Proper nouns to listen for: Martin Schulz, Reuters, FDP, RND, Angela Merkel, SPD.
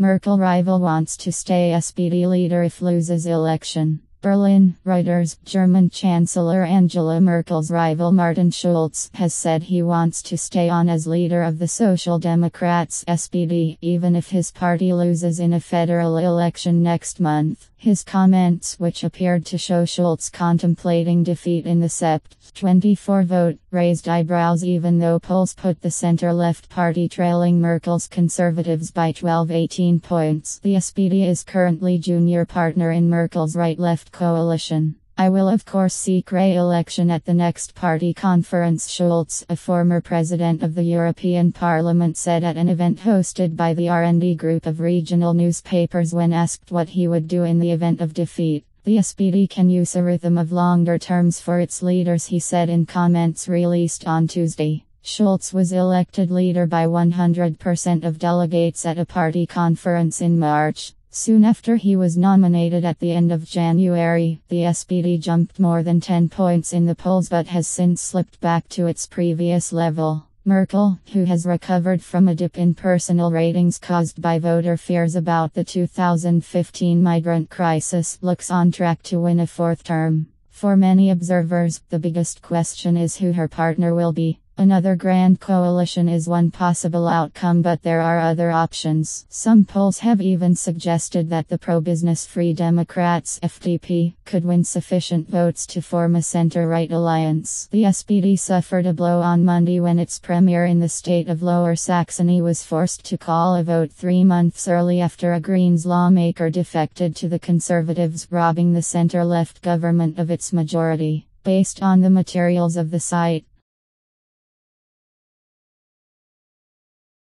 Merkel rival wants to stay SPD leader if loses election. Berlin, Reuters. German Chancellor Angela Merkel's rival Martin Schulz has said he wants to stay on as leader of the Social Democrats SPD, even if his party loses in a federal election next month. His comments, which appeared to show Schulz contemplating defeat in the Sept. 24 vote, raised eyebrows even though polls put the center-left party trailing Merkel's conservatives by 12-18 points. The SPD is currently junior partner in Merkel's right-left coalition. "I will of course seek re-election at the next party conference," Schulz, a former president of the European Parliament, said at an event hosted by the RND group of regional newspapers when asked what he would do in the event of defeat. "The SPD can use a rhythm of longer terms for its leaders," he said in comments released on Tuesday. Schulz was elected leader by 100% of delegates at a party conference in March. Soon after he was nominated at the end of January, the SPD jumped more than 10 points in the polls but has since slipped back to its previous level. Merkel, who has recovered from a dip in personal ratings caused by voter fears about the 2015 migrant crisis, looks on track to win a fourth term. For many observers, the biggest question is who her partner will be. Another grand coalition is one possible outcome, but there are other options. Some polls have even suggested that the pro-business Free Democrats (FDP) could win sufficient votes to form a center-right alliance. The SPD suffered a blow on Monday when its premier in the state of Lower Saxony was forced to call a vote 3 months early after a Greens lawmaker defected to the Conservatives, robbing the center-left government of its majority. Based on the materials of the site,